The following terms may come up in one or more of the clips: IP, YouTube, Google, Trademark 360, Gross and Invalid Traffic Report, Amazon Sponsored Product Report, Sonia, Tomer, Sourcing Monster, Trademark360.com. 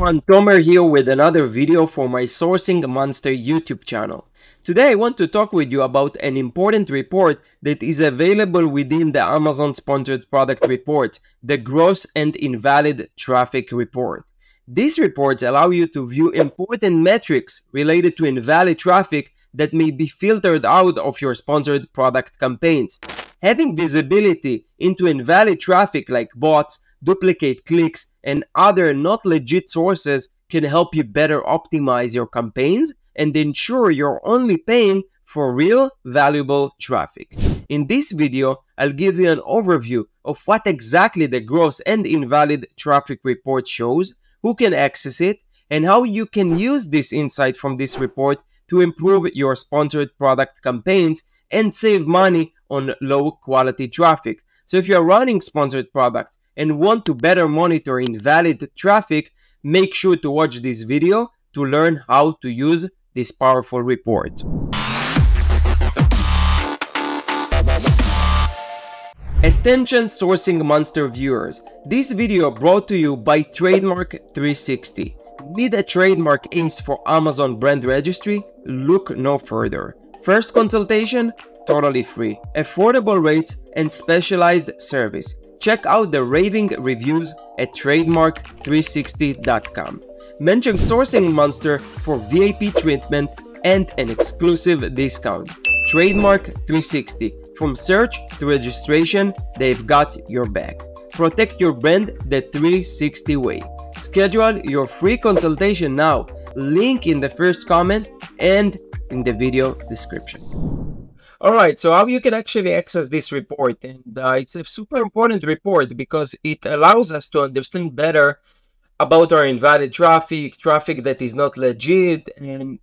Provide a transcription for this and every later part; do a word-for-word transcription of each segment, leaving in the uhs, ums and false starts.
everyone, Tomer here with another video for my Sourcing Monster YouTube channel. Today I want to talk with you about an important report that is available within the Amazon Sponsored Product Report, the Gross and Invalid Traffic Report. These reports allow you to view important metrics related to invalid traffic that may be filtered out of your sponsored product campaigns. Having visibility into invalid traffic like bots, duplicate clicks, and other not legit sources can help you better optimize your campaigns and ensure you're only paying for real valuable traffic. In this video, I'll give you an overview of what exactly the Gross and Invalid Traffic Report shows, who can access it, and how you can use this insight from this report to improve your sponsored product campaigns and save money on low quality traffic. So if you're running sponsored products and want to better monitor invalid traffic, make sure to watch this video to learn how to use this powerful report. Attention Sourcing Monster viewers, this video brought to you by Trademark three sixty. Need a trademark I N S for Amazon brand registry? Look no further. First consultation, totally free, affordable rates, and specialized service. Check out the raving reviews at Trademark three sixty dot com. Mention Sourcing Monster for V I P treatment and an exclusive discount. Trademark three sixty. From search to registration, they've got your back. Protect your brand the three sixty way. Schedule your free consultation now. Link in the first comment and in the video description. All right, so how you can actually access this report, and uh, it's a super important report because it allows us to understand better about our invalid traffic, traffic that is not legit, and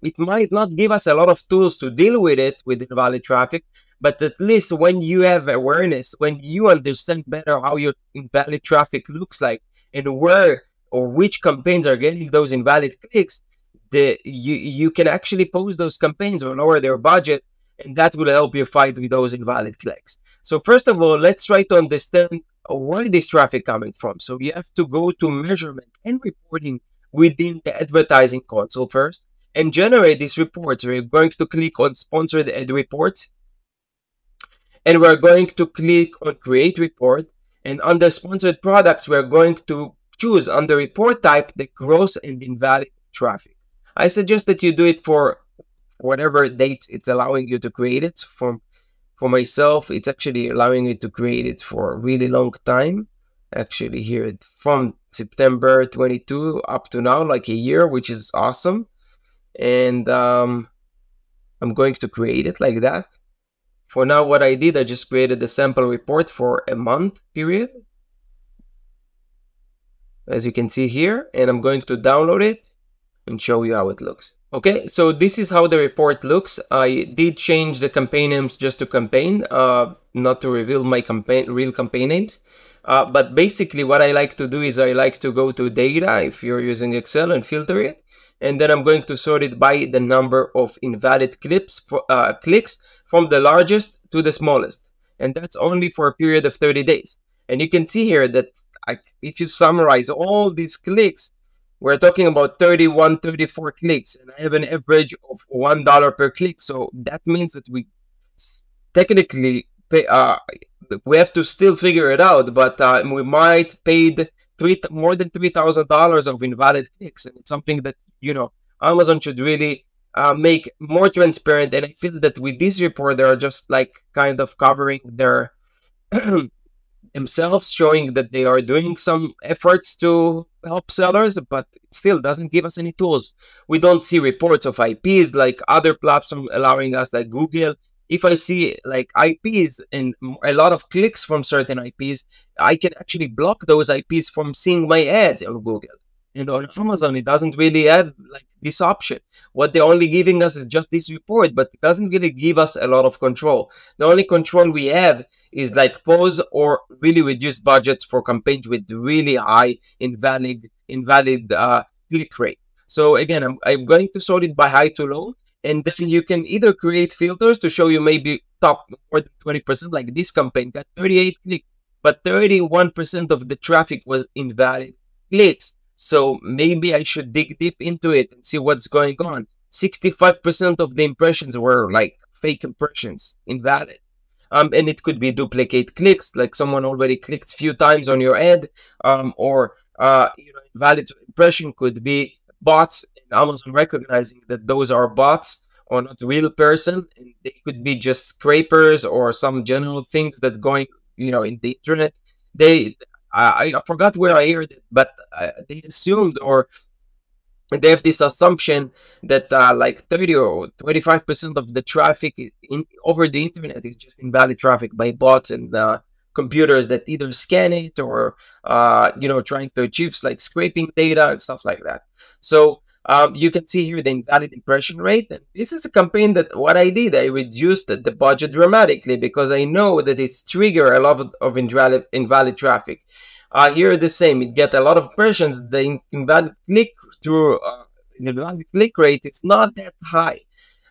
it might not give us a lot of tools to deal with it, with invalid traffic, but at least when you have awareness, when you understand better how your invalid traffic looks like and where or which campaigns are getting those invalid clicks, the, you, you can actually post those campaigns or lower their budget, and that will help you fight with those invalid clicks. So first of all, let's try to understand where this traffic coming from. So you have to go to measurement and reporting within the advertising console first and generate this report. So we're going to click on sponsored ad reports, and we're going to click on create report, and under sponsored products, we're going to choose under report type, the gross and invalid traffic. I suggest that you do it for whatever date it's allowing you to create it. From for myself, it's actually allowing you to create it for a really long time. Actually here from September twenty-two up to now, like a year, which is awesome. And um, I'm going to create it like that. For now, what I did, I just created the sample report for a month period, as you can see here, and I'm going to download it and show you how it looks. Okay, so this is how the report looks. I did change the campaign names just to campaign, uh, not to reveal my campaign, real campaign names. Uh, but basically what I like to do is I like to go to data, if you're using Excel, and filter it. And then I'm going to sort it by the number of invalid clips for, uh, clicks from the largest to the smallest. And that's only for a period of thirty days. And you can see here that I, if you summarize all these clicks, we're talking about thirty-one, thirty-four clicks, and I have an average of one dollar per click. So that means that we technically pay, uh, we have to still figure it out, but uh, we might paid three, more than three thousand dollars of invalid clicks. And it's something that, you know, Amazon should really uh, make more transparent. And I feel that with this report, they are just like kind of covering their themselves, showing that they are doing some efforts to help sellers, but it still doesn't give us any tools. We don't see reports of I Ps like other platforms allowing us, like Google. If I see like I Ps and a lot of clicks from certain I Ps, I can actually block those I Ps from seeing my ads on Google. And on Amazon, it doesn't really have like this option. What they're only giving us is just this report, but it doesn't really give us a lot of control. The only control we have is like pause or really reduce budgets for campaigns with really high invalid invalid uh, click rate. So again, I'm, I'm going to sort it by high to low, and then you can either create filters to show you maybe top more than twenty percent, like this campaign got thirty-eight clicks, but thirty-one percent of the traffic was invalid clicks. So maybe I should dig deep into it and see what's going on. sixty-five percent of the impressions were like fake impressions, invalid. Um, and it could be duplicate clicks, like someone already clicked a few times on your ad, um, or uh, you know, invalid impression could be bots, and Amazon recognizing that those are bots or not real person. And they could be just scrapers or some general things that going, you know, in the internet. They, I, I forgot where I heard it, but uh, they assumed, or they have this assumption that uh, like thirty or twenty-five percent of the traffic in, over the internet is just invalid traffic by bots and uh, computers that either scan it or, uh, you know, trying to achieve like scraping data and stuff like that. So um, you can see here the invalid impression rate. And this is a campaign that what I did, I reduced the budget dramatically because I know that it's trigger a lot of invalid, invalid traffic. Uh, here the same, it get a lot of impressions, the invalid click through uh, the click rate is not that high,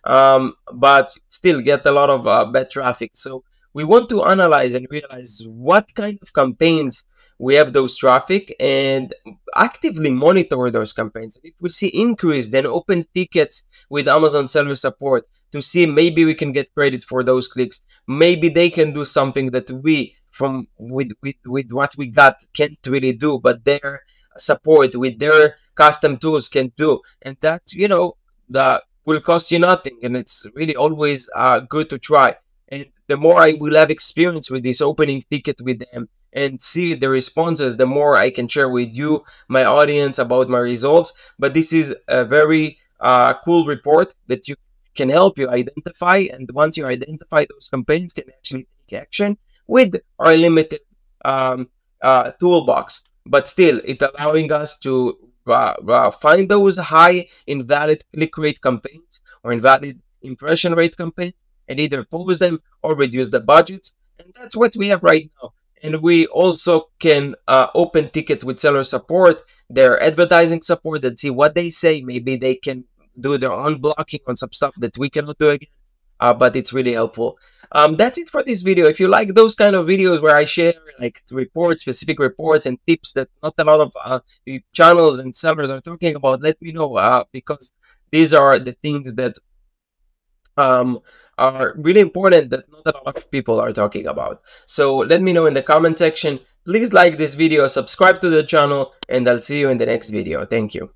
um, but still get a lot of uh, bad traffic. So we want to analyze and realize what kind of campaigns we have those traffic and actively monitor those campaigns. If we see increase, then open tickets with Amazon seller support to see maybe we can get credit for those clicks. Maybe they can do something that we from with, with, with what we got can't really do, but their support with their custom tools can do, and that, you know, that will cost you nothing, and it's really always uh, good to try. And the more I will have experience with this opening ticket with them and see the responses, the more I can share with you, my audience, about my results. But this is a very uh, cool report that you can help you identify, and once you identify those campaigns, can actually take action with our limited um, uh, toolbox. But still, it allowing us to uh, uh, find those high invalid click rate campaigns or invalid impression rate campaigns and either pause them or reduce the budgets. And that's what we have right now. And we also can uh, open tickets with seller support, their advertising support, and see what they say. Maybe they can do their own blocking on some stuff that we cannot do again. Uh, but it's really helpful. Um, that's it for this video. If you like those kind of videos where I share like reports, specific reports and tips that not a lot of uh, channels and sellers are talking about, let me know, uh, because these are the things that um, are really important that not a lot of people are talking about. So let me know in the comment section. Please like this video, subscribe to the channel, and I'll see you in the next video. Thank you.